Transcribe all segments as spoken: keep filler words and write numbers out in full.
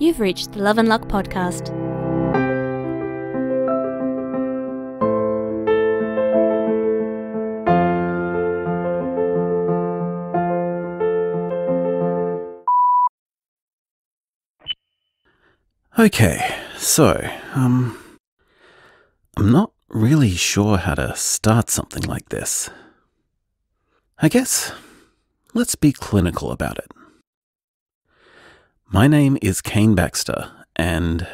You've reached the Love and Luck podcast. Okay, so, um, I'm not really sure how to start something like this. I guess, let's be clinical about it. My name is Kane Baxter, and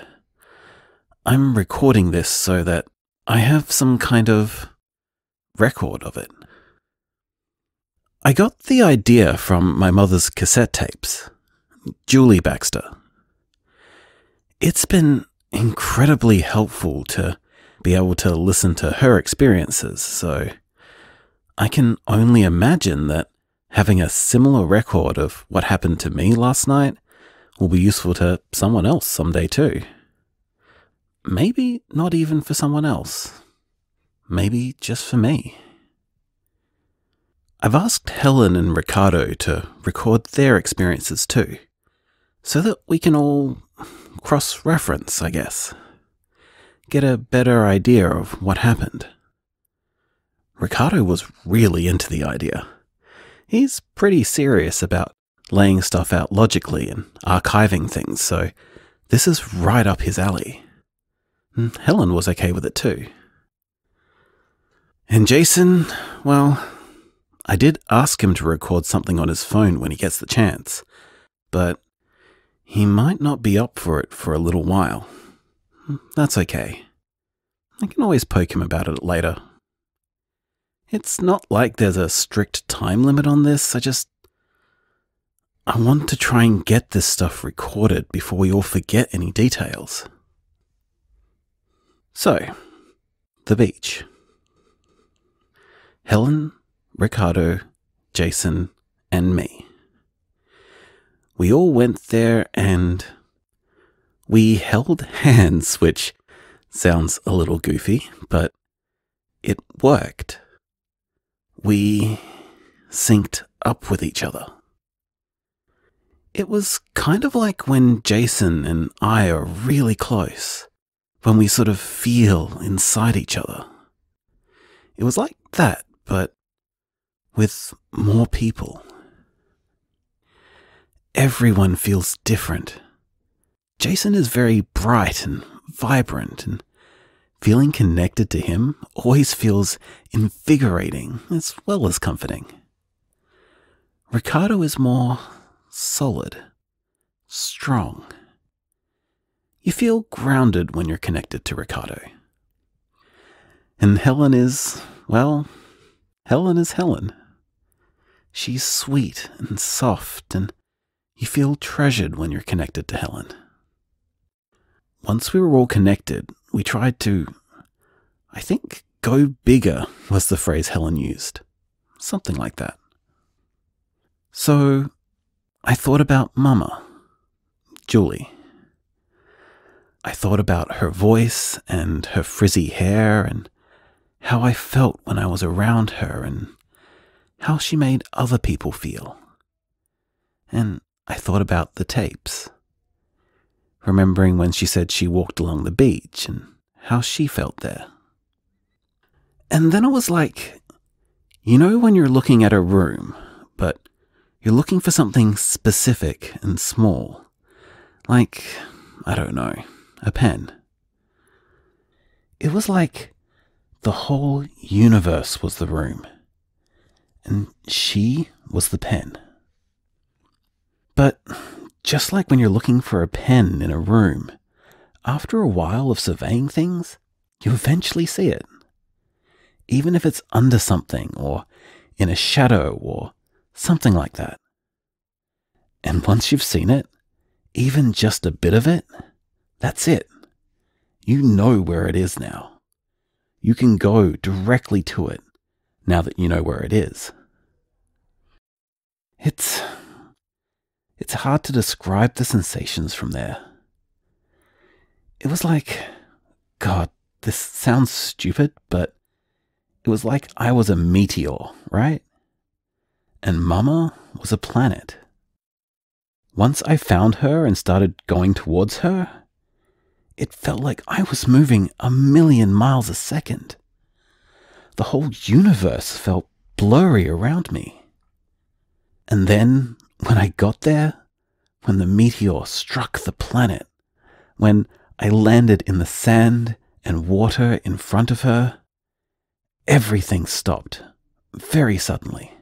I'm recording this so that I have some kind of record of it. I got the idea from my mother's cassette tapes, Julie Baxter. It's been incredibly helpful to be able to listen to her experiences, so I can only imagine that having a similar record of what happened to me last night will be useful to someone else someday too. Maybe not even for someone else. Maybe just for me. I've asked Helen and Ricardo to record their experiences too, so that we can all cross-reference, I guess. Get a better idea of what happened. Ricardo was really into the idea. He's pretty serious about laying stuff out logically and archiving things, so this is right up his alley. And Helen was okay with it too. And Jason, well, I did ask him to record something on his phone when he gets the chance, but he might not be up for it for a little while. That's okay. I can always poke him about it later. It's not like there's a strict time limit on this, I just... I want to try and get this stuff recorded before we all forget any details. So, the beach. Helen, Ricardo, Jason, and me. We all went there and we held hands, which sounds a little goofy, but it worked. We synced up with each other. It was kind of like when Jason and I are really close, when we sort of feel inside each other. It was like that, but with more people. Everyone feels different. Jason is very bright and vibrant, and feeling connected to him always feels invigorating as well as comforting. Ricardo is more solid, strong. You feel grounded when you're connected to Ricardo. And Helen is, well, Helen is Helen. She's sweet and soft, and you feel treasured when you're connected to Helen. Once we were all connected, we tried to, I think, go bigger was the phrase Helen used. Something like that. So, I thought about Mama, Julie. I thought about her voice and her frizzy hair and how I felt when I was around her and how she made other people feel. And I thought about the tapes, remembering when she said she walked along the beach and how she felt there. And then it was like, you know when you're looking at a room, but you're looking for something specific and small, like, I don't know, a pen. It was like the whole universe was the room, and she was the pen. But just like when you're looking for a pen in a room, after a while of surveying things, you eventually see it. Even if it's under something or in a shadow or something like that. And once you've seen it, even just a bit of it, that's it. You know where it is now. You can go directly to it now that you know where it is. It's... It's hard to describe the sensations from there. It was like, God, this sounds stupid, but it was like I was a meteor, right? And Mama was a planet. Once I found her and started going towards her, it felt like I was moving a million miles a second. The whole universe felt blurry around me. And then, when I got there, when the meteor struck the planet, when I landed in the sand and water in front of her, everything stopped, very suddenly.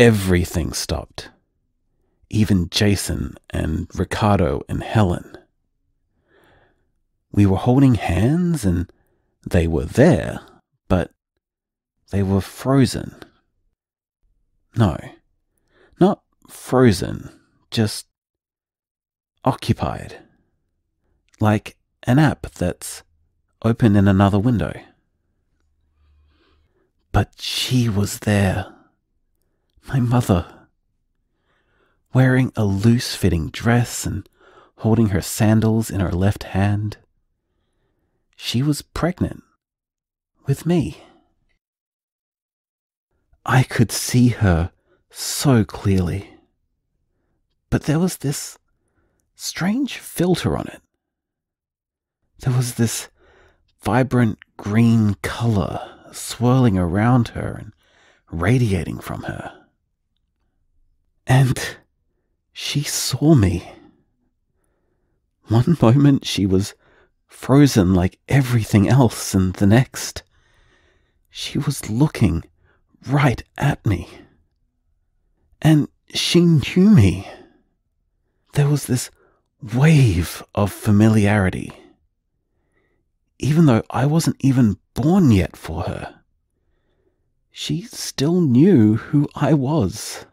Everything stopped. Even Jason and Ricardo and Helen. We were holding hands and they were there, but they were frozen. No, not frozen, just occupied. Like an app that's open in another window. But she was there. My mother. Wearing a loose-fitting dress and holding her sandals in her left hand. She was pregnant. With me. I could see her so clearly. But there was this strange filter on it. There was this vibrant green colour swirling around her and radiating from her. And she saw me. One moment she was frozen like everything else, and the next, she was looking right at me. And she knew me. There was this wave of familiarity. Even though I wasn't even born yet for her, she still knew who I was.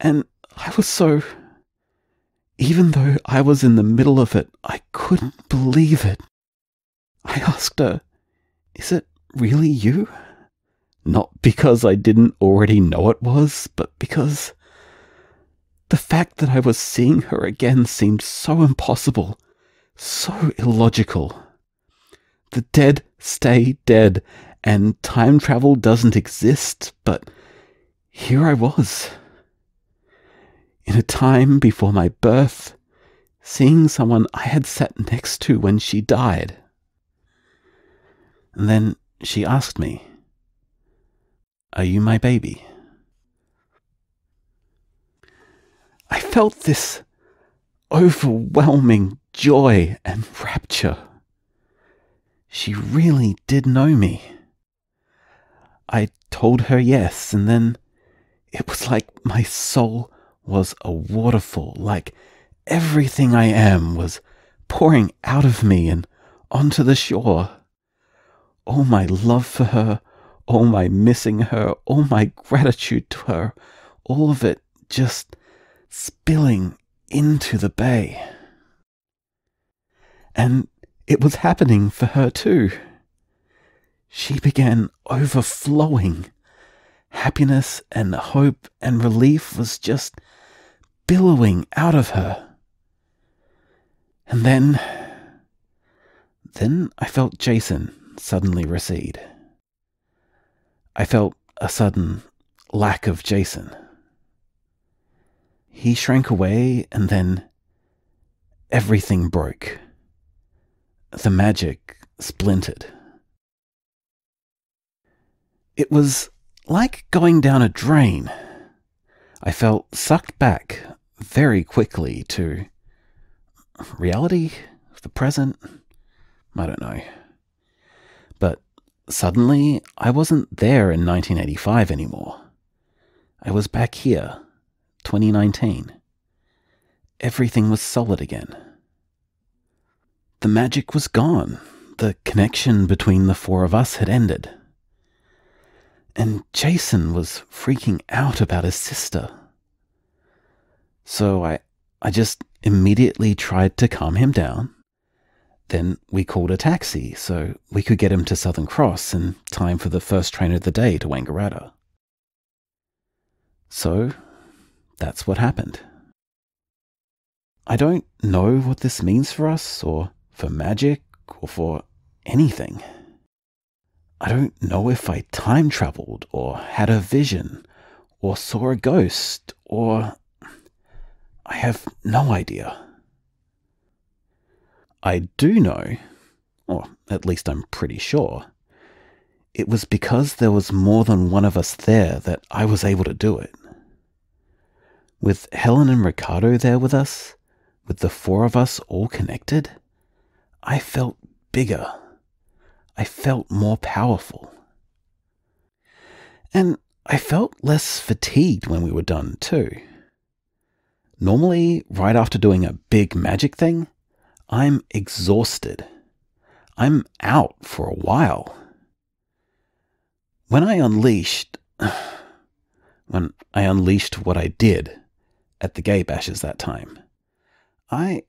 And I was so... Even though I was in the middle of it, I couldn't believe it. I asked her, "Is it really you?" Not because I didn't already know it was, but because the fact that I was seeing her again seemed so impossible. So illogical. The dead stay dead, and time travel doesn't exist, but here I was. In a time before my birth, seeing someone I had sat next to when she died. And then she asked me, "Are you my baby?" I felt this overwhelming joy and rapture. She really did know me. I told her yes, and then it was like my soul was a waterfall, like everything I am was pouring out of me and onto the shore. All my love for her, all my missing her, all my gratitude to her, all of it just spilling into the bay. And it was happening for her too. She began overflowing. Happiness and hope and relief was just billowing out of her. And then... Then I felt Jason suddenly recede. I felt a sudden lack of Jason. He shrank away, and then everything broke. The magic splintered. It was like going down a drain. I felt sucked back very quickly to reality, the present, I don't know. But suddenly I wasn't there in nineteen eighty-five anymore. I was back here, twenty nineteen. Everything was solid again. The magic was gone. The connection between the four of us had ended. And Jason was freaking out about his sister. So I, I just immediately tried to calm him down. Then we called a taxi so we could get him to Southern Cross in time for the first train of the day to Wangaratta. So that's what happened. I don't know what this means for us, or for magic, or for anything. I don't know if I time travelled, or had a vision, or saw a ghost, or I have no idea. I do know, or at least I'm pretty sure, it was because there was more than one of us there that I was able to do it. With Helen and Ricardo there with us, with the four of us all connected, I felt bigger. I felt more powerful. And I felt less fatigued when we were done too. Normally, right after doing a big magic thing, I'm exhausted. I'm out for a while. When I unleashed... when I unleashed what I did at the gay bashes that time, I...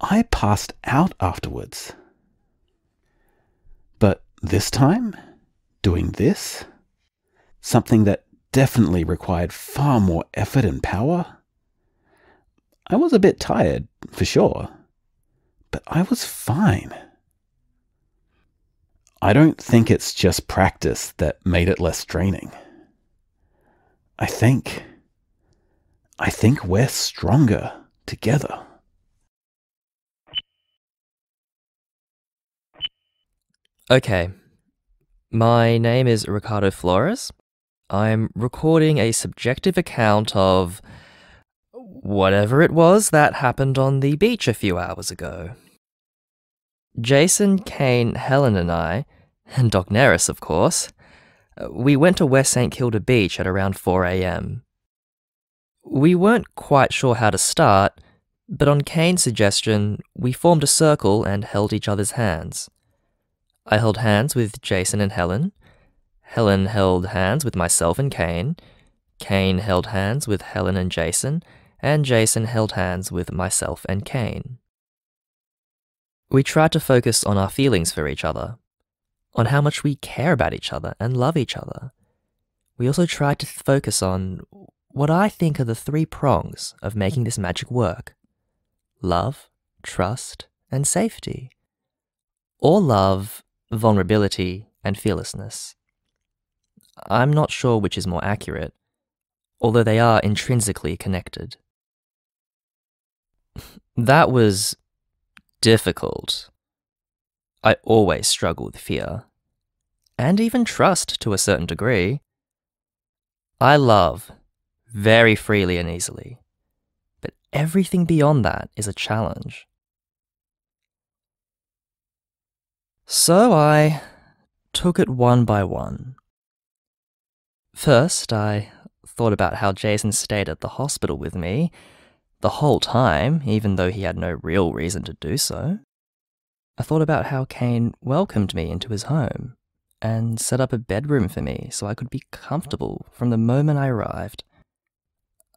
I passed out afterwards. But this time, doing this, something that definitely required far more effort and power, I was a bit tired, for sure, but I was fine. I don't think it's just practice that made it less draining. I think... I think we're stronger together. Okay. My name is Ricardo Flores. I'm recording a subjective account of whatever it was that happened on the beach a few hours ago. Jason, Kane, Helen and I, and Doc Nerys of course, we went to West St Kilda Beach at around four a m. We weren't quite sure how to start, but on Kane's suggestion, we formed a circle and held each other's hands. I held hands with Jason and Helen, Helen held hands with myself and Kane, Kane held hands with Helen and Jason, and Jason held hands with myself and Kane. We tried to focus on our feelings for each other, on how much we care about each other and love each other. We also tried to focus on what I think are the three prongs of making this magic work: love, trust, and safety. Or love, vulnerability, and fearlessness. I'm not sure which is more accurate, although they are intrinsically connected. That was difficult. I always struggle with fear, and even trust to a certain degree. I love very freely and easily, but everything beyond that is a challenge. So I took it one by one. First, I thought about how Jason stayed at the hospital with me the whole time, even though he had no real reason to do so. I thought about how Kane welcomed me into his home and set up a bedroom for me so I could be comfortable from the moment I arrived.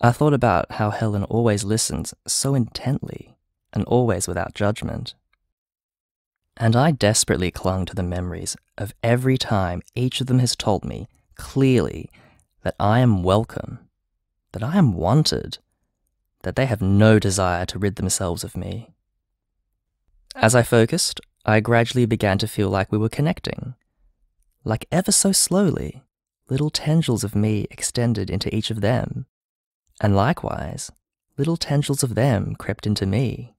I thought about how Helen always listens so intently and always without judgment. And I desperately clung to the memories of every time each of them has told me clearly that I am welcome, that I am wanted, that they have no desire to rid themselves of me. As I focused, I gradually began to feel like we were connecting. Like ever so slowly, little tendrils of me extended into each of them, and likewise, little tendrils of them crept into me.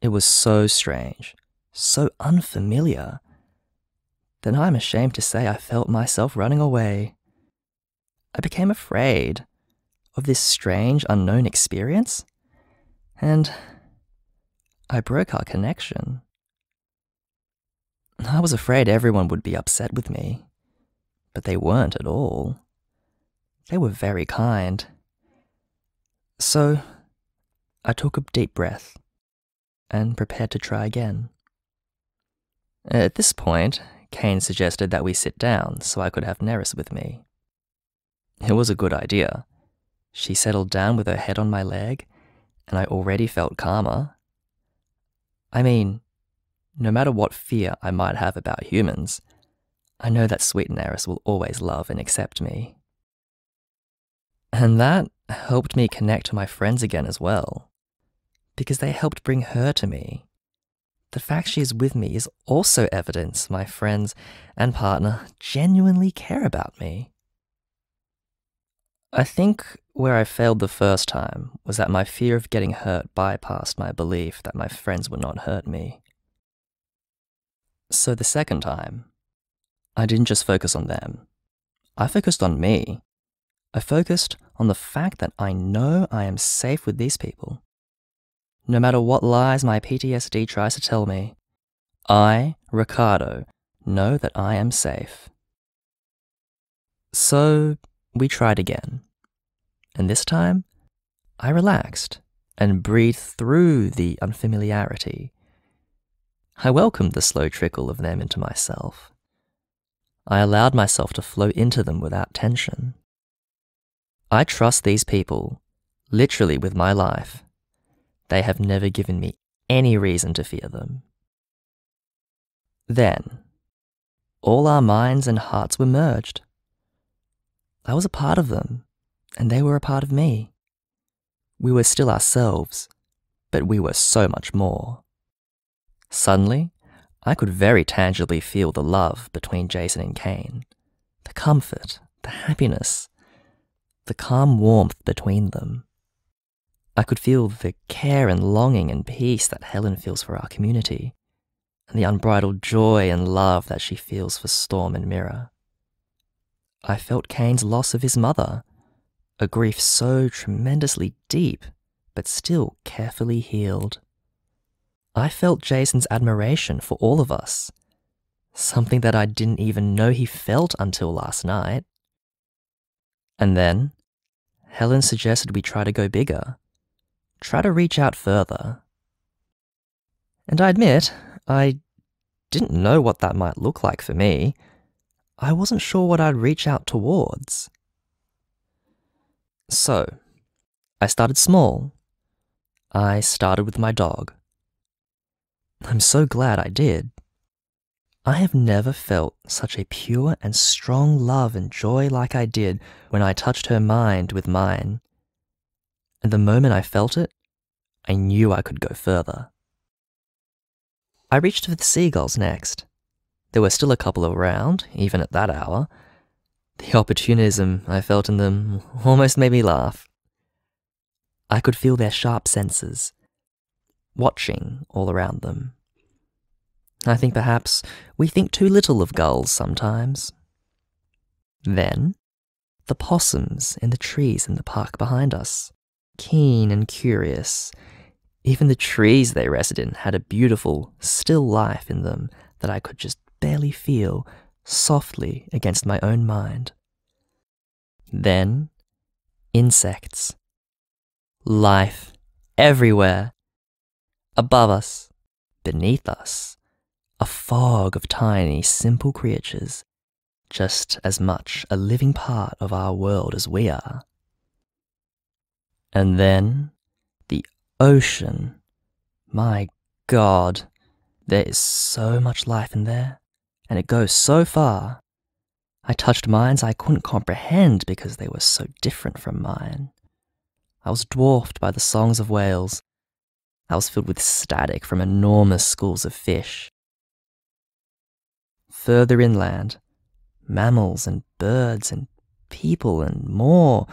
It was so strange, so unfamiliar, that I'm ashamed to say I felt myself running away. I became afraid of this strange, unknown experience, and I broke our connection. I was afraid everyone would be upset with me, but they weren't at all. They were very kind. So, I took a deep breath and prepared to try again. At this point, Kane suggested that we sit down so I could have Nerys with me. It was a good idea. She settled down with her head on my leg, and I already felt calmer. I mean, no matter what fear I might have about humans, I know that sweet Nerys will always love and accept me. And that helped me connect to my friends again as well, because they helped bring her to me. The fact she is with me is also evidence my friends and partner genuinely care about me. I think where I failed the first time was that my fear of getting hurt bypassed my belief that my friends would not hurt me. So the second time, I didn't just focus on them. I focused on me. I focused on the fact that I know I am safe with these people. No matter what lies my P T S D tries to tell me, I, Ricardo, know that I am safe. So we tried again. And this time, I relaxed and breathed through the unfamiliarity. I welcomed the slow trickle of them into myself. I allowed myself to flow into them without tension. I trust these people, literally with my life. They have never given me any reason to fear them. Then, all our minds and hearts were merged. I was a part of them, and they were a part of me. We were still ourselves, but we were so much more. Suddenly, I could very tangibly feel the love between Jason and Kane, the comfort, the happiness, the calm warmth between them. I could feel the care and longing and peace that Helen feels for our community, and the unbridled joy and love that she feels for Storm and Mirror. I felt Kane's loss of his mother, a grief so tremendously deep, but still carefully healed. I felt Jason's admiration for all of us, something that I didn't even know he felt until last night. And then, Helen suggested we try to go bigger, try to reach out further. And I admit, I didn't know what that might look like for me. I wasn't sure what I'd reach out towards. So, I started small. I started with my dog. I'm so glad I did. I have never felt such a pure and strong love and joy like I did when I touched her mind with mine. And the moment I felt it, I knew I could go further. I reached for the seagulls next. There were still a couple around, even at that hour. The opportunism I felt in them almost made me laugh. I could feel their sharp senses, watching all around them. I think perhaps we think too little of gulls sometimes. Then, the possums in the trees in the park behind us, keen and curious. Even the trees they rested in had a beautiful, still life in them that I could just barely feel softly against my own mind. Then, insects. Life everywhere. Above us, beneath us, a fog of tiny, simple creatures, just as much a living part of our world as we are. And then, the ocean. My God, there is so much life in there, and it goes so far. I touched minds I couldn't comprehend because they were so different from mine. I was dwarfed by the songs of whales. I was filled with static from enormous schools of fish. Further inland, mammals and birds and people and more,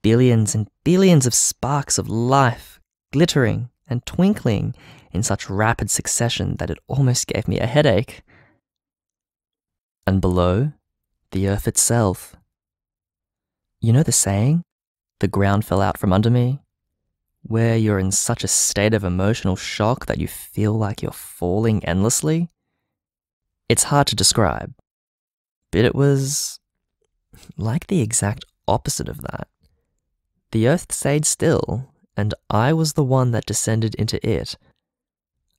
billions and billions of sparks of life, glittering and twinkling in such rapid succession that it almost gave me a headache. And below, the earth itself. You know the saying, the ground fell out from under me, where you're in such a state of emotional shock that you feel like you're falling endlessly? It's hard to describe, but it was like the exact opposite of that. The earth stayed still, and I was the one that descended into it.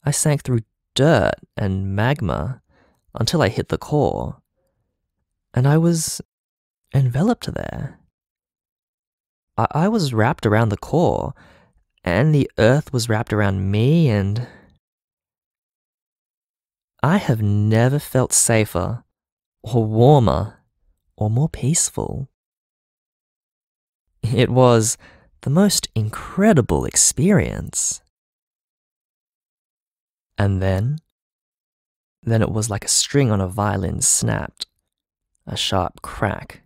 I sank through dirt and magma until I hit the core, and I was enveloped there. I, I was wrapped around the core, and the earth was wrapped around me, and I have never felt safer, or warmer, or more peaceful. It was the most incredible experience. And then, then it was like a string on a violin snapped, a sharp crack.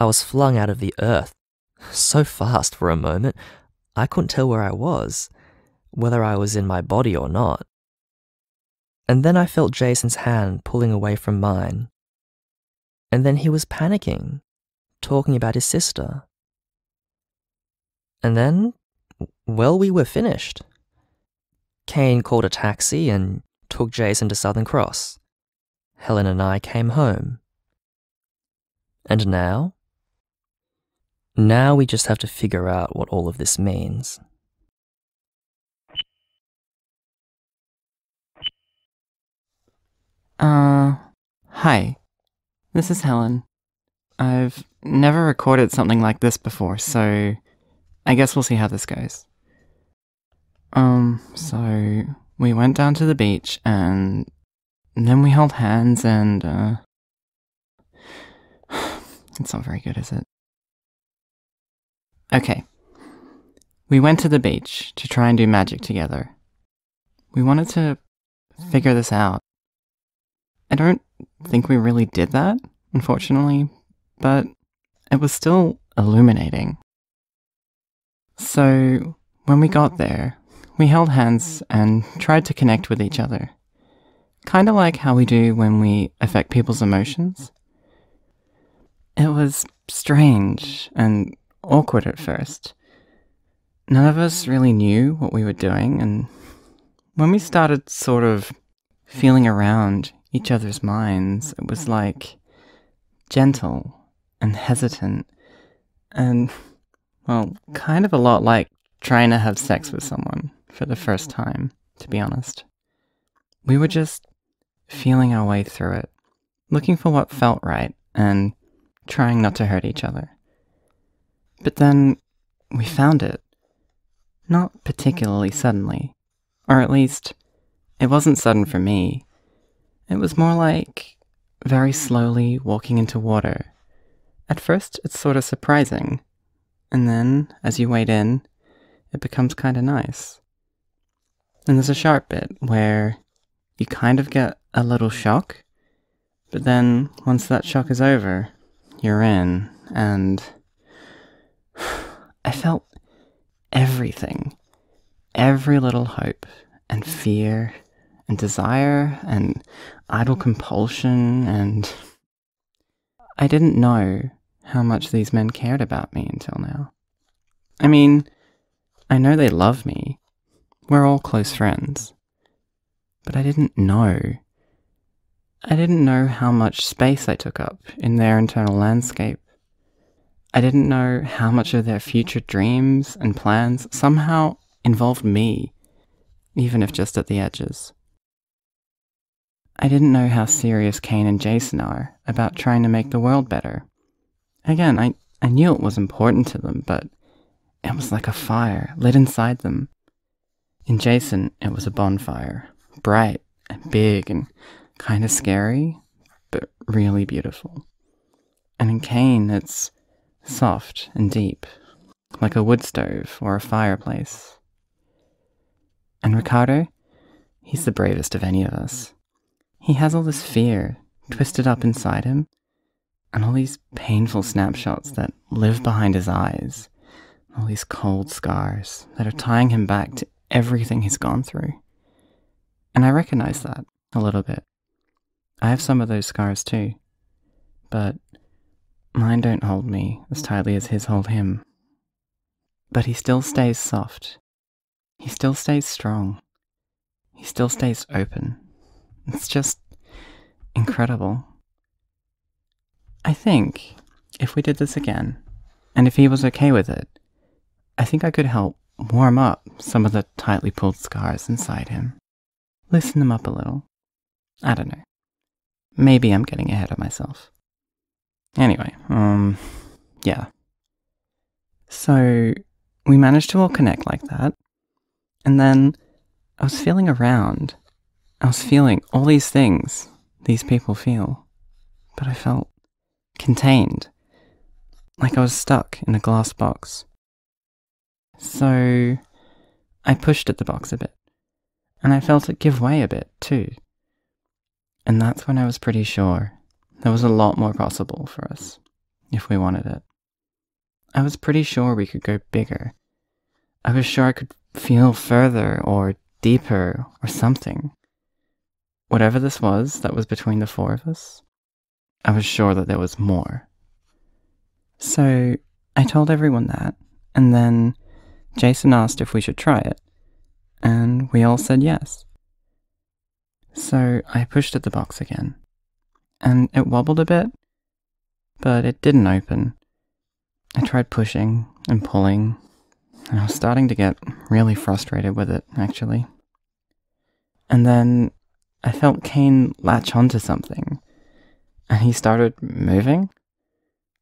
I was flung out of the earth, so fast for a moment, I couldn't tell where I was, whether I was in my body or not. And then I felt Jason's hand pulling away from mine. And then he was panicking, talking about his sister. And then, well, we were finished. Kane called a taxi and took Jason to Southern Cross. Helen and I came home. And now? Now we just have to figure out what all of this means. Uh, hi. This is Helen. I've never recorded something like this before, so I guess we'll see how this goes. Um, so we went down to the beach and then we held hands and, uh, it's not very good, is it? Okay. We went to the beach to try and do magic together. We wanted to figure this out. I don't think we really did that, unfortunately, but it was still illuminating. So when we got there, we held hands and tried to connect with each other. Kind of like how we do when we affect people's emotions. It was strange and awkward at first. None of us really knew what we were doing, and when we started sort of feeling around each other's minds, it was like gentle and hesitant and, well, kind of a lot like trying to have sex with someone for the first time, to be honest. We were just feeling our way through it, looking for what felt right and trying not to hurt each other. But then we found it. Not particularly suddenly, or at least it wasn't sudden for me. It was more like very slowly walking into water. At first, it's sort of surprising, and then, as you wade in, it becomes kind of nice. And there's a sharp bit where you kind of get a little shock, but then once that shock is over, you're in, and I felt everything. Every little hope and fear and desire and idle compulsion, and I didn't know how much these men cared about me until now. I mean, I know they love me. We're all close friends. But I didn't know. I didn't know how much space I took up in their internal landscape. I didn't know how much of their future dreams and plans somehow involved me, even if just at the edges. I didn't know how serious Kane and Jason are about trying to make the world better. Again, I, I knew it was important to them, but it was like a fire lit inside them. In Jason, it was a bonfire, bright and big and kind of scary, but really beautiful. And in Kane, it's soft and deep, like a wood stove or a fireplace. And Ricardo, he's the bravest of any of us. He has all this fear twisted up inside him, and all these painful snapshots that live behind his eyes, all these cold scars that are tying him back to everything he's gone through. And I recognize that a little bit. I have some of those scars too, but mine don't hold me as tightly as his hold him. But he still stays soft. He still stays strong. He still stays open. It's just incredible. I think if we did this again, and if he was okay with it, I think I could help warm up some of the tightly pulled scars inside him. Loosen them up a little. I don't know. Maybe I'm getting ahead of myself. Anyway, um, yeah. So, we managed to all connect like that, and then I was feeling around. I was feeling all these things these people feel, but I felt contained, like I was stuck in a glass box. So I pushed at the box a bit, and I felt it give way a bit too. And that's when I was pretty sure there was a lot more possible for us, if we wanted it. I was pretty sure we could go bigger. I was sure I could feel further or deeper or something. Whatever this was that was between the four of us, I was sure that there was more. So I told everyone that, and then Jason asked if we should try it, and we all said yes. So I pushed at the box again, and it wobbled a bit, but it didn't open. I tried pushing and pulling, and I was starting to get really frustrated with it, actually. And then I felt Kane latch onto something, and he started moving.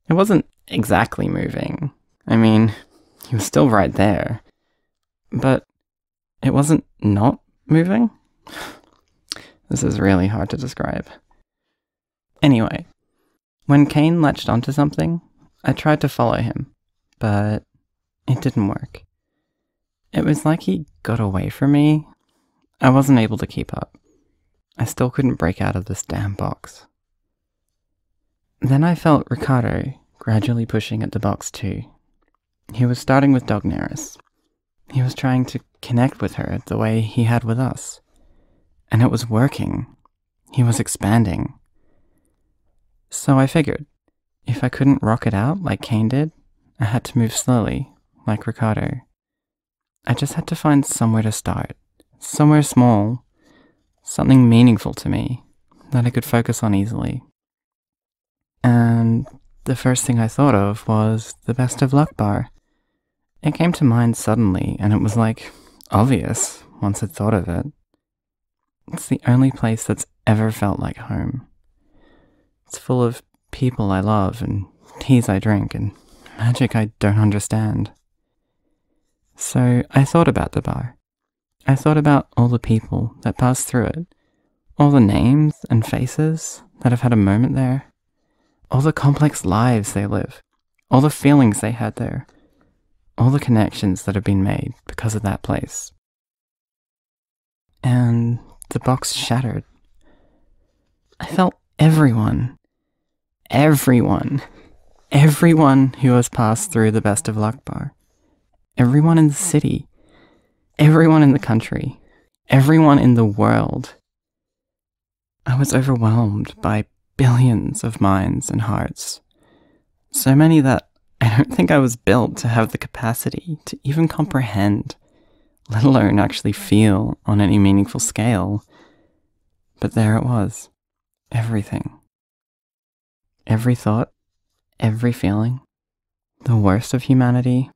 It wasn't exactly moving. I mean, he was still right there, but it wasn't not moving. This is really hard to describe. Anyway, when Kane latched onto something, I tried to follow him, but it didn't work. It was like he got away from me. I wasn't able to keep up. I still couldn't break out of this damn box. Then I felt Ricardo gradually pushing at the box too. He was starting with Doc Nerys. He was trying to connect with her the way he had with us. And it was working. He was expanding. So I figured, if I couldn't rock it out like Kane did, I had to move slowly, like Ricardo. I just had to find somewhere to start, somewhere small, something meaningful to me, that I could focus on easily. And the first thing I thought of was the Best of Luck bar. It came to mind suddenly, and it was like, obvious, once I'd thought of it. It's the only place that's ever felt like home. It's full of people I love and teas I drink and magic I don't understand. So I thought about the bar. I thought about all the people that passed through it, all the names and faces that have had a moment there, all the complex lives they live, all the feelings they had there, all the connections that have been made because of that place. And the box shattered. I felt everyone, everyone, everyone who has passed through the Best of Luck bar. Everyone in the city, everyone in the country, everyone in the world. I was overwhelmed by billions of minds and hearts. So many that I don't think I was built to have the capacity to even comprehend, let alone actually feel on any meaningful scale. But there it was. Everything. Every thought, every feeling, the worst of humanity,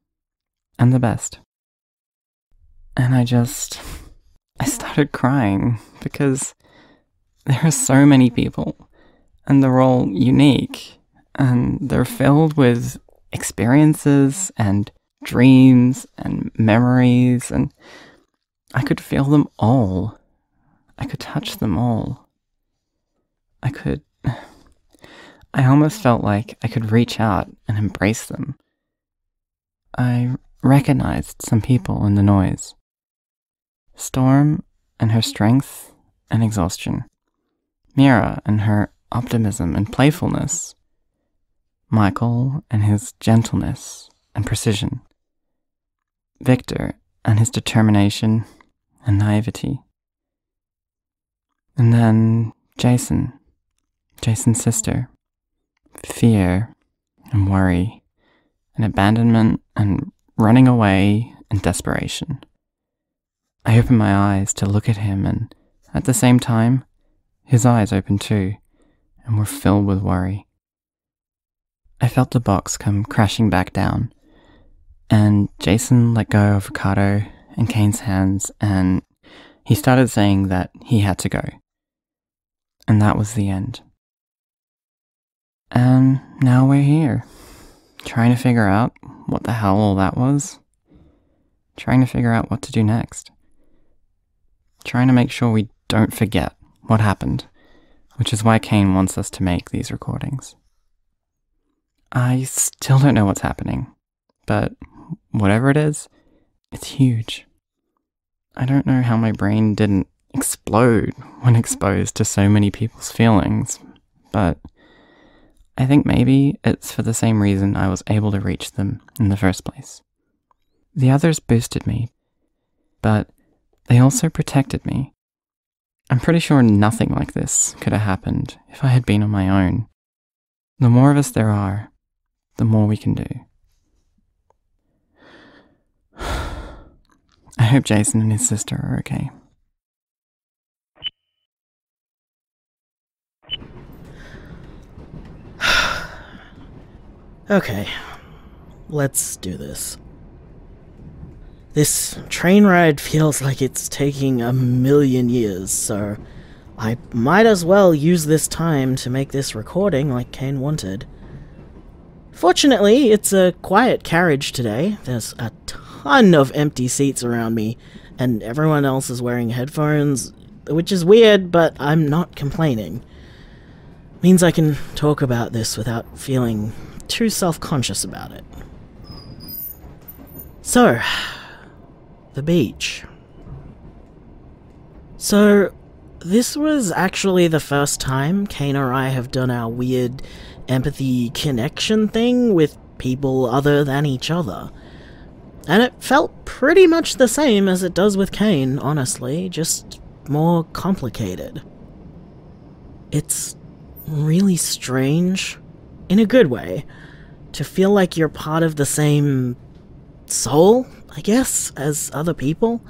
and the best. And I just... I started crying, because there are so many people, and they're all unique, and they're filled with experiences and dreams and memories, and I could feel them all. I could touch them all. I could... I almost felt like I could reach out and embrace them. I recognized some people in the noise. Storm and her strength and exhaustion. Mirror and her optimism and playfulness. Michael and his gentleness and precision. Victor and his determination and naivety. And then Jason, Jason's sister, fear and worry and abandonment and running away and desperation. I opened my eyes to look at him, and at the same time, his eyes opened too and were filled with worry. I felt the box come crashing back down, and Jason let go of Ricardo and Kane's hands, and he started saying that he had to go. And that was the end. And now we're here, trying to figure out what the hell all that was, trying to figure out what to do next, trying to make sure we don't forget what happened, which is why Kane wants us to make these recordings. I still don't know what's happening, but whatever it is, it's huge. I don't know how my brain didn't explode when exposed to so many people's feelings, but I think maybe it's for the same reason I was able to reach them in the first place. The others boosted me, but they also protected me. I'm pretty sure nothing like this could have happened if I had been on my own. The more of us there are, the more we can do. I hope Jason and his sister are okay. Okay, let's do this. This train ride feels like it's taking a million years, so I might as well use this time to make this recording like Kane wanted. Fortunately, it's a quiet carriage today. There's a ton of empty seats around me, and everyone else is wearing headphones, which is weird, but I'm not complaining. It means I can talk about this without feeling too self-conscious about it. So, the beach. So, this was actually the first time Kane or I have done our weird empathy connection thing with people other than each other. And it felt pretty much the same as it does with Kane, honestly, just more complicated. It's really strange, in a good way, to feel like you're part of the same soul, I guess, as other people.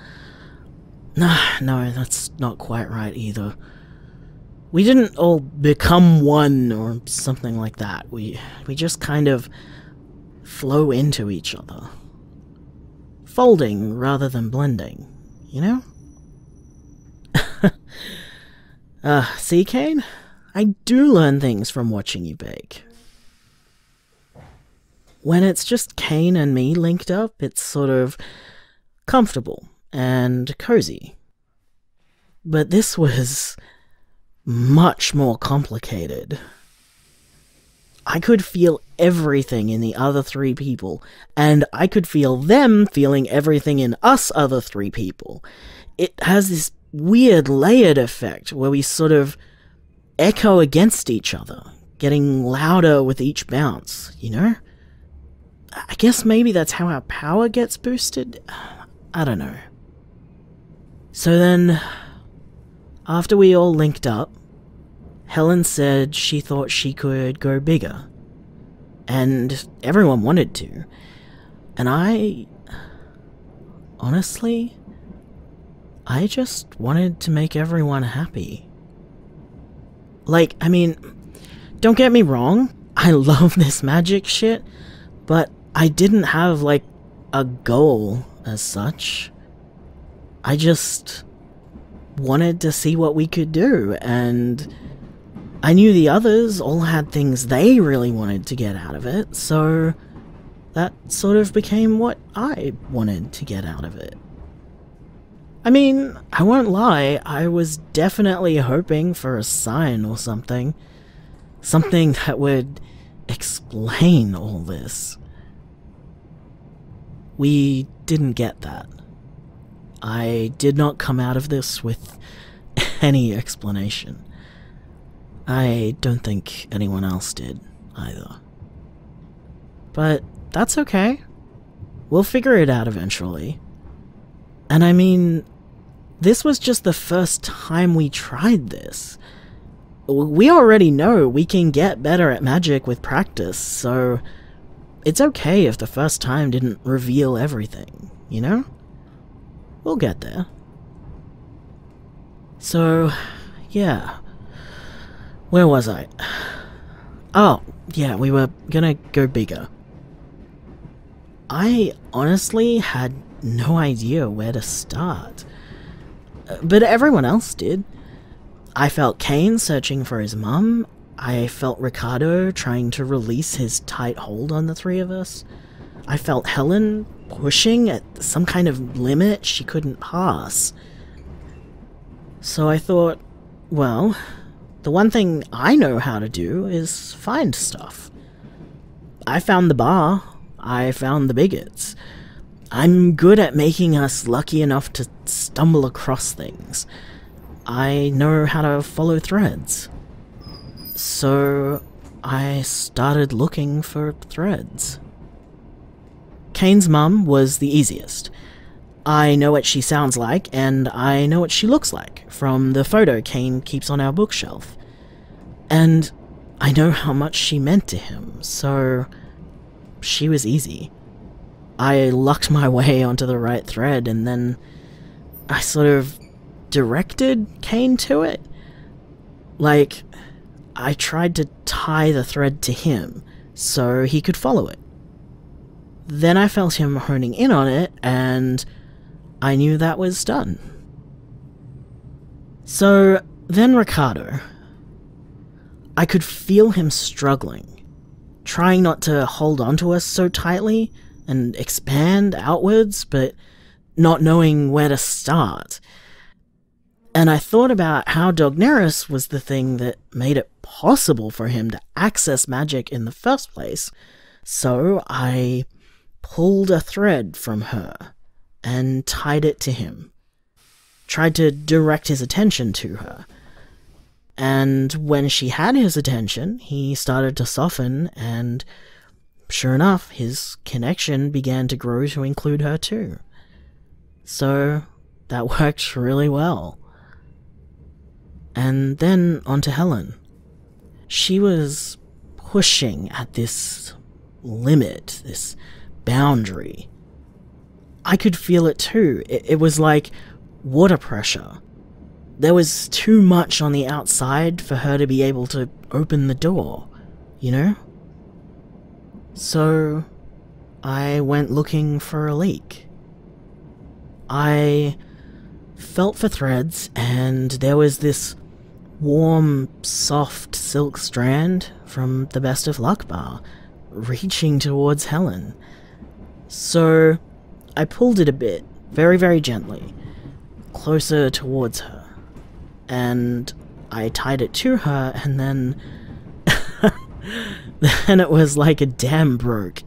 No, no, that's not quite right either. We didn't all become one or something like that. We, we just kind of flow into each other. Folding rather than blending, you know? uh, see, Kane? I do learn things from watching you bake. When it's just Kane and me linked up, it's sort of comfortable and cozy. But this was much more complicated. I could feel everything in the other three people, and I could feel them feeling everything in us other three people. It has this weird layered effect where we sort of echo against each other, getting louder with each bounce, you know? I guess maybe that's how our power gets boosted? I don't know. So then, after we all linked up, Helen said she thought she could go bigger. And everyone wanted to. And I... honestly, I just wanted to make everyone happy. Like, I mean, don't get me wrong, I love this magic shit, but I didn't have, like, a goal as such. I just wanted to see what we could do, and I knew the others all had things they really wanted to get out of it, so that sort of became what I wanted to get out of it. I mean, I won't lie, I was definitely hoping for a sign or something. Something that would explain all this. We didn't get that. I did not come out of this with any explanation. I don't think anyone else did, either. But that's okay. We'll figure it out eventually. And I mean, this was just the first time we tried this. We already know we can get better at magic with practice, so it's okay if the first time didn't reveal everything, you know? We'll get there. So, yeah. Where was I? Oh, yeah, we were gonna go bigger. I honestly had no idea where to start. But everyone else did. I felt Kane searching for his mum, I felt Ricardo trying to release his tight hold on the three of us, I felt Helen pushing at some kind of limit she couldn't pass. So I thought, well, the one thing I know how to do is find stuff. I found the bar, I found the bigots. I'm good at making us lucky enough to stumble across things. I know how to follow threads. So I started looking for threads. Kane's mum was the easiest. I know what she sounds like, and I know what she looks like from the photo Kane keeps on our bookshelf. And I know how much she meant to him, so she was easy. I lucked my way onto the right thread, and then I sort of directed Kane to it. Like, I tried to tie the thread to him so he could follow it. Then I felt him honing in on it, and I knew that was done. So then Ricardo. I could feel him struggling, trying not to hold on to us so tightly and expand outwards, but not knowing where to start. And I thought about how Doc Nerys was the thing that made it possible for him to access magic in the first place, so I pulled a thread from her and tied it to him, tried to direct his attention to her. And when she had his attention, he started to soften, and sure enough, his connection began to grow to include her too. So that worked really well. And then on to Helen. She was pushing at this limit, this boundary. I could feel it too. It, it was like water pressure. There was too much on the outside for her to be able to open the door, you know? So I went looking for a leak. I felt for threads, and there was this warm, soft silk strand from the Best of Luck bar reaching towards Helen. So I pulled it a bit, very, very gently, closer towards her. And I tied it to her, and then then it was like a dam broke.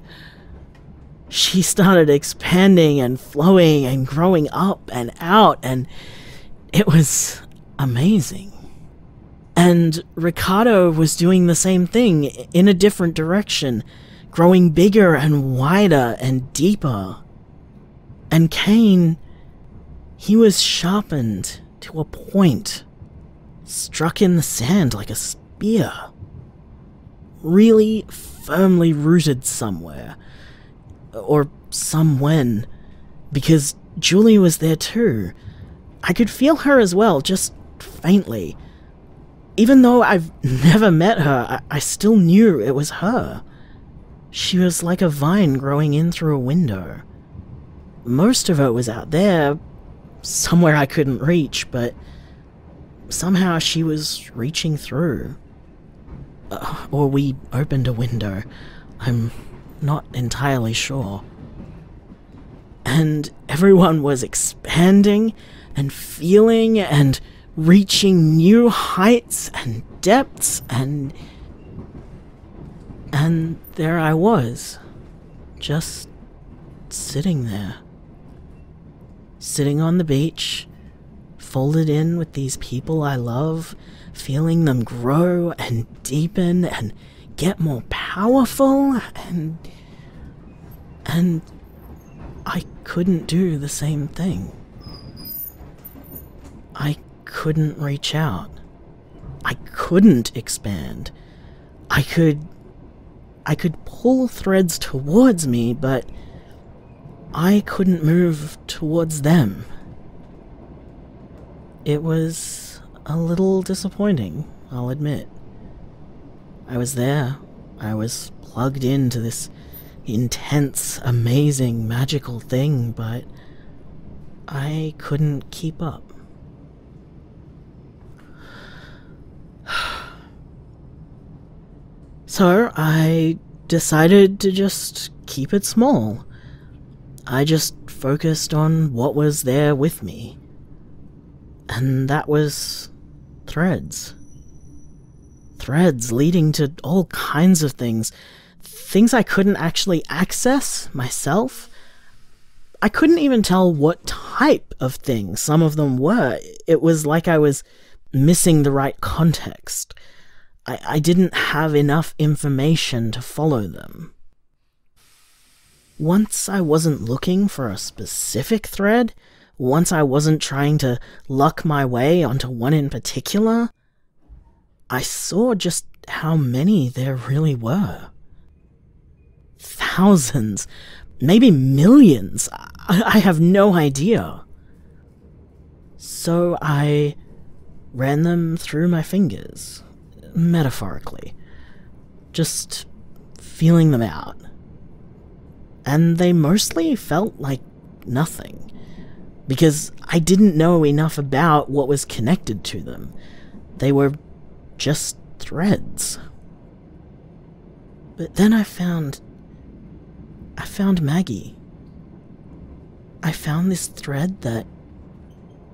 She started expanding and flowing and growing up and out, and it was amazing. And Ricardo was doing the same thing in a different direction, growing bigger and wider and deeper. And Kane, he was sharpened to a point. Struck in the sand like a spear. Really firmly rooted somewhere. Or somewhen. Because Julie was there too. I could feel her as well, just faintly. Even though I've never met her, I, I still knew it was her. She was like a vine growing in through a window. Most of it was out there, somewhere I couldn't reach, but somehow she was reaching through. Uh, or we opened a window. I'm not entirely sure. And everyone was expanding and feeling and reaching new heights and depths, and... And there I was. Just sitting there. Sitting on the beach, folded in with these people I love, feeling them grow and deepen and get more powerful, and... and I couldn't do the same thing. I couldn't reach out. I couldn't expand. I could... I could pull threads towards me, but I couldn't move towards them. It was a little disappointing, I'll admit. I was there. I was plugged into this intense, amazing, magical thing, but I couldn't keep up. So I decided to just keep it small. I just focused on what was there with me. And that was threads. Threads leading to all kinds of things. Things I couldn't actually access myself. I couldn't even tell what type of things some of them were. It was like I was missing the right context. I, I didn't have enough information to follow them. Once I wasn't looking for a specific thread, once I wasn't trying to luck my way onto one in particular, I saw just how many there really were. Thousands, maybe millions, I, I have no idea. So I ran them through my fingers, metaphorically, just feeling them out. And they mostly felt like nothing, because I didn't know enough about what was connected to them. They were just threads. But then I found... I found Maggie. I found this thread that...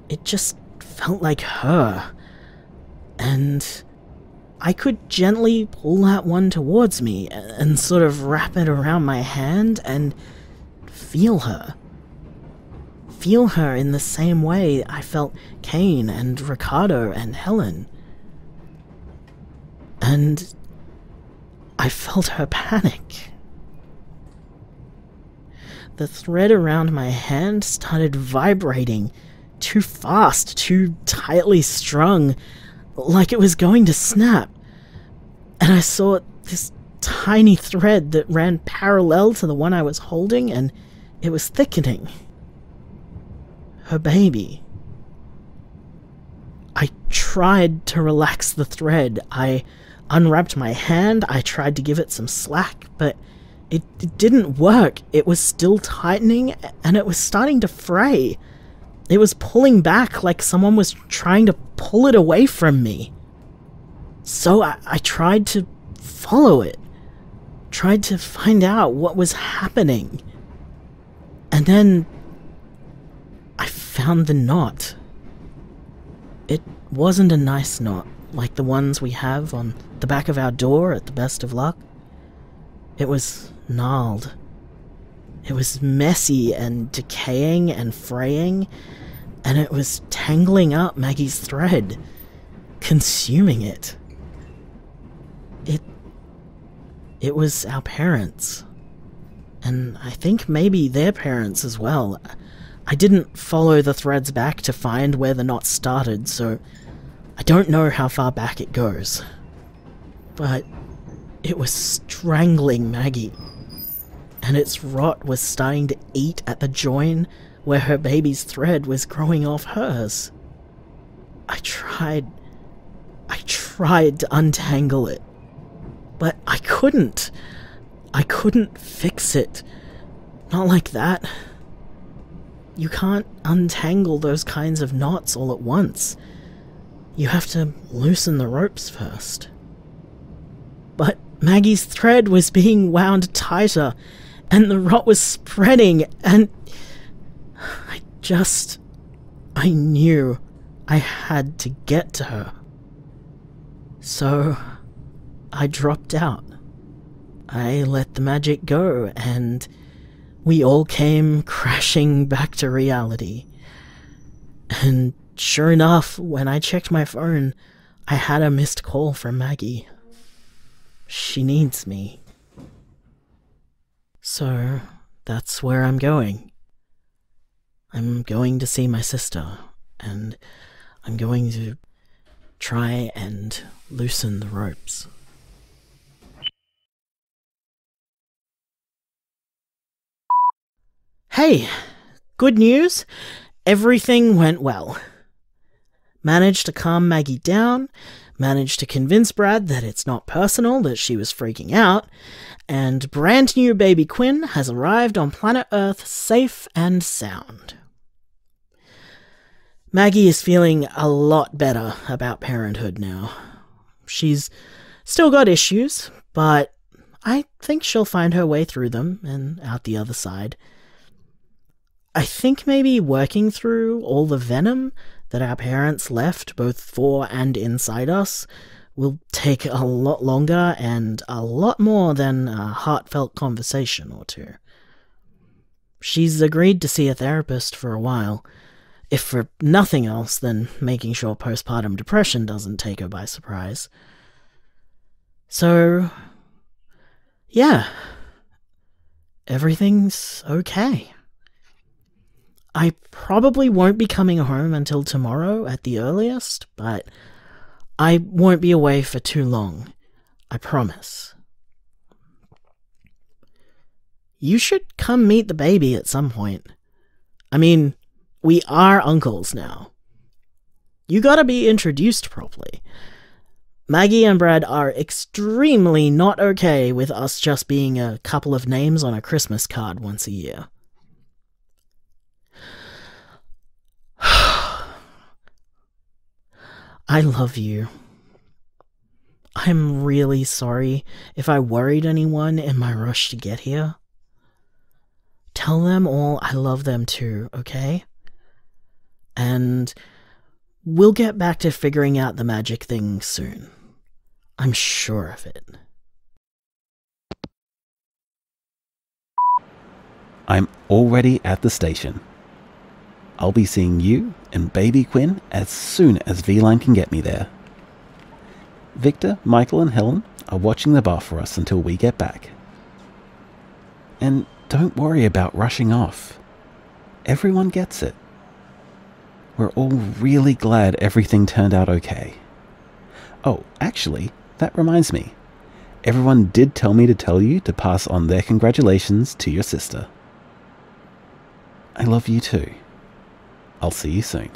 it just felt like her. And I could gently pull that one towards me and sort of wrap it around my hand and feel her. Feel her in the same way I felt Kane and Ricardo and Helen. And I felt her panic. The thread around my hand started vibrating, too fast, too tightly strung, like it was going to snap. And I saw this tiny thread that ran parallel to the one I was holding, and it was thickening. Her baby. I tried to relax the thread. I unwrapped my hand, I tried to give it some slack, but it, it didn't work. It was still tightening, and it was starting to fray. It was pulling back like someone was trying to pull it away from me. So I, I tried to follow it, tried to find out what was happening. And then I found the knot. It wasn't a nice knot, like the ones we have on the back of our door at the Best of Luck. It was gnarled. It was messy and decaying and fraying, and it was tangling up Maggie's thread, consuming it. It... it was our parents. And I think maybe their parents as well. I didn't follow the threads back to find where the knot started, so I don't know how far back it goes. But it was strangling Maggie. And its rot was starting to eat at the join where her baby's thread was growing off hers. I tried... I tried to untangle it. But I couldn't. I couldn't fix it. Not like that. You can't untangle those kinds of knots all at once. You have to loosen the ropes first. But Maggie's thread was being wound tighter, and the rot was spreading, and I just... I knew I had to get to her. So I dropped out. I let the magic go, and we all came crashing back to reality. And sure enough, when I checked my phone, I had a missed call from Maggie. She needs me. So, that's where I'm going. I'm going to see my sister, and I'm going to try and loosen the ropes. Hey! Good news! Everything went well. Managed to calm Maggie down, managed to convince Brad that it's not personal, that she was freaking out, and brand new baby Quinn has arrived on planet Earth safe and sound. Maggie is feeling a lot better about parenthood now. She's still got issues, but I think she'll find her way through them and out the other side. I think maybe working through all the venom that our parents left both for and inside us will take a lot longer and a lot more than a heartfelt conversation or two. She's agreed to see a therapist for a while, if for nothing else than making sure postpartum depression doesn't take her by surprise. So, yeah, everything's okay. I probably won't be coming home until tomorrow at the earliest, but I won't be away for too long, I promise. You should come meet the baby at some point. I mean, we are uncles now. You gotta be introduced properly. Maggie and Brad are extremely not okay with us just being a couple of names on a Christmas card once a year. I love you. I'm really sorry if I worried anyone in my rush to get here. Tell them all I love them too, okay? And we'll get back to figuring out the magic thing soon. I'm sure of it. I'm already at the station. I'll be seeing you and baby Quinn as soon as V Line can get me there. Victor, Michael and Helen are watching the bar for us until we get back. And don't worry about rushing off. Everyone gets it. We're all really glad everything turned out okay. Oh, actually, that reminds me. Everyone did tell me to tell you to pass on their congratulations to your sister. I love you too. I'll see you soon.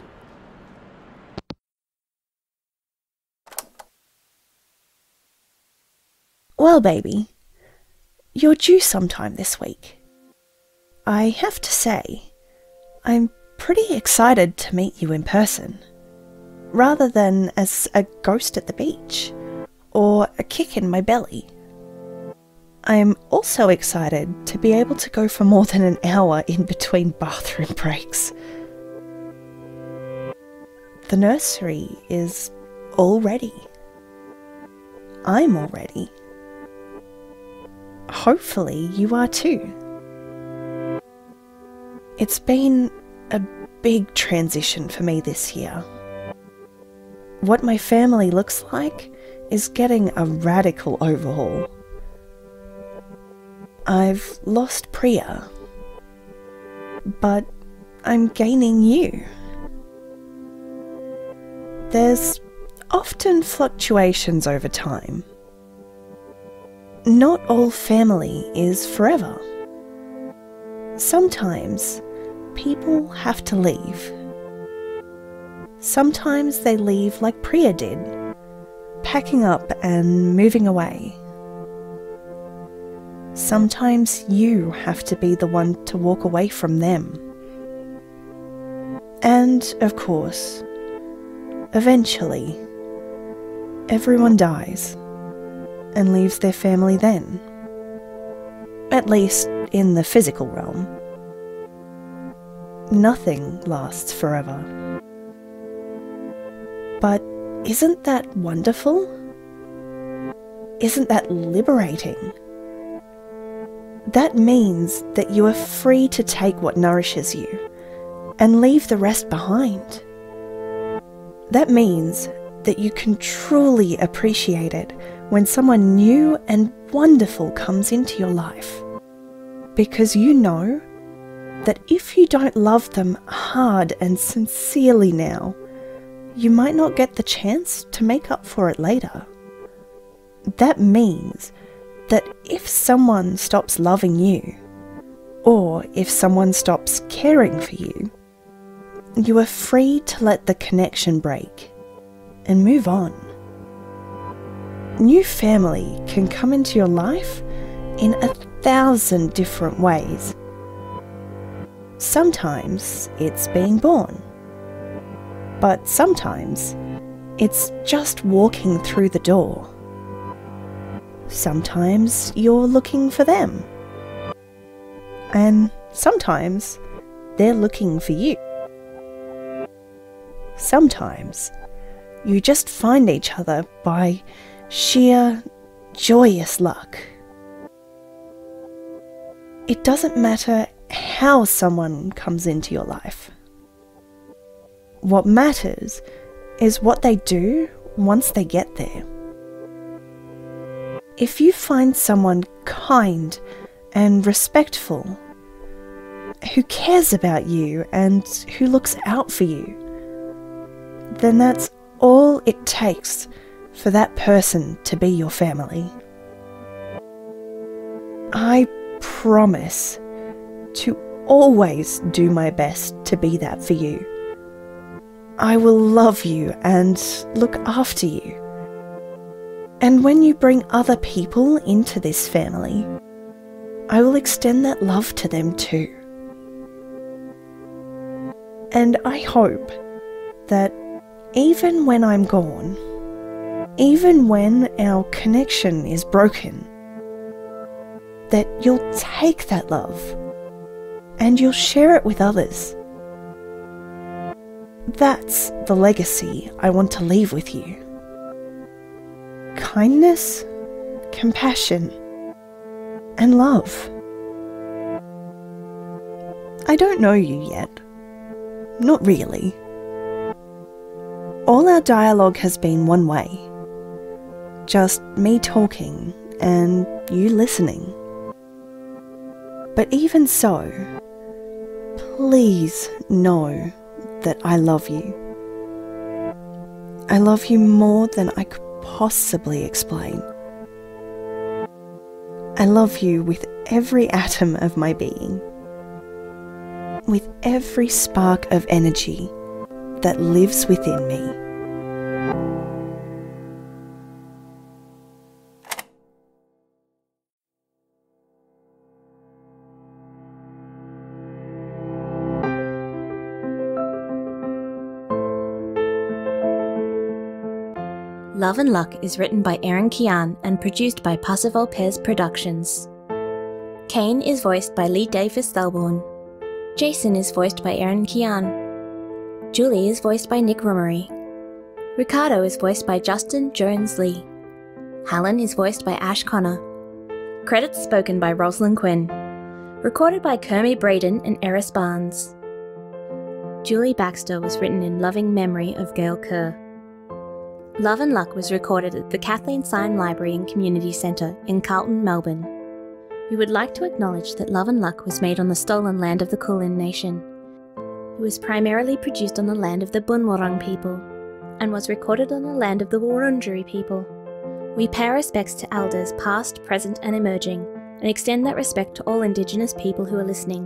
Well, baby, you're due sometime this week. I have to say, I'm pretty excited to meet you in person, rather than as a ghost at the beach, or a kick in my belly. I'm also excited to be able to go for more than an hour in between bathroom breaks. The nursery is all ready. I'm all ready. Hopefully you are too. It's been a big transition for me this year. What my family looks like is getting a radical overhaul. I've lost Priya, but I'm gaining you. There's often fluctuations over time. Not all family is forever. Sometimes people have to leave. Sometimes they leave like Priya did, packing up and moving away. Sometimes you have to be the one to walk away from them. And, of course, eventually, everyone dies and leaves their family then. At least in the physical realm. Nothing lasts forever. But isn't that wonderful? Isn't that liberating? That means that you are free to take what nourishes you and leave the rest behind. That means that you can truly appreciate it when someone new and wonderful comes into your life. Because you know that if you don't love them hard and sincerely now, you might not get the chance to make up for it later. That means that if someone stops loving you, or if someone stops caring for you, you are free to let the connection break and move on. New family can come into your life in a thousand different ways. Sometimes it's being born, but sometimes it's just walking through the door. Sometimes you're looking for them, and sometimes they're looking for you. Sometimes you just find each other by sheer joyous luck. It doesn't matter how someone comes into your life. What matters is what they do once they get there. if you find someone kind and respectful, who cares about you and who looks out for you, then that's all it takes for that person to be your family. I promise to always do my best to be that for you. I will love you and look after you. And when you bring other people into this family, I will extend that love to them too. And I hope that even when I'm gone, even when our connection is broken, that you'll take that love and you'll share it with others. That's the legacy I want to leave with you. Kindness, compassion, and love. I don't know you yet. Not really. All our dialogue has been one way. Just me talking and you listening. But even so, please know that I love you. I love you more than I could possibly explain. I love you with every atom of my being, with every spark of energy that lives within me. Love and Luck is written by Erin Kian and produced by Passer Vulpes Productions. Kane is voiced by Lee Davis-Thalbourne. Jason is voiced by Erin Kian. Julie is voiced by Nick Rummery. Ricardo is voiced by Justin Jones-Lee. Helen is voiced by Ash Connor. Credits spoken by Rosalind Quinn. Recorded by Kermie Braden and Eris Barnes. Julie Baxter was written in loving memory of Gail Kerr. Love and Luck was recorded at the Kathleen Syme Library and Community Centre in Carlton, Melbourne. We would like to acknowledge that Love and Luck was made on the stolen land of the Kulin Nation. It was primarily produced on the land of the Bunwurrung people, and was recorded on the land of the Wurundjeri people. We pay our respects to elders past, present and emerging, and extend that respect to all Indigenous people who are listening.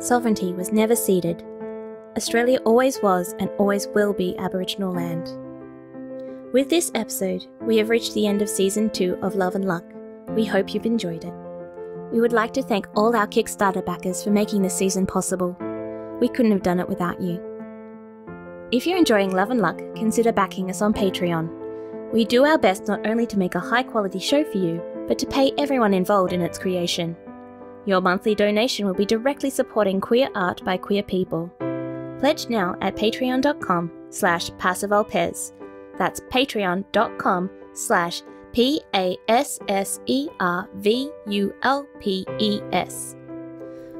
Sovereignty was never ceded. Australia always was and always will be Aboriginal land. With this episode, we have reached the end of Season two of Love and Luck. We hope you've enjoyed it. We would like to thank all our Kickstarter backers for making this season possible. We couldn't have done it without you. If you're enjoying Love and Luck, consider backing us on Patreon. We do our best not only to make a high-quality show for you, but to pay everyone involved in its creation. Your monthly donation will be directly supporting queer art by queer people. Pledge now at patreon.com slash passervulpes. That's patreon.com slash P-A-S-S-E-R-V-U-L-P-E-S.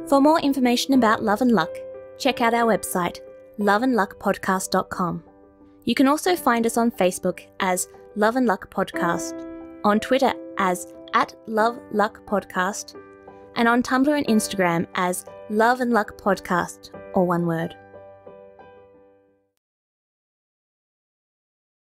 For more information about Love and Luck, check out our website, love and luck podcast dot com. You can also find us on Facebook as Love and Luck Podcast, on Twitter as at Love Luck Podcast, and on Tumblr and Instagram as Love and Luck Podcast, all one word.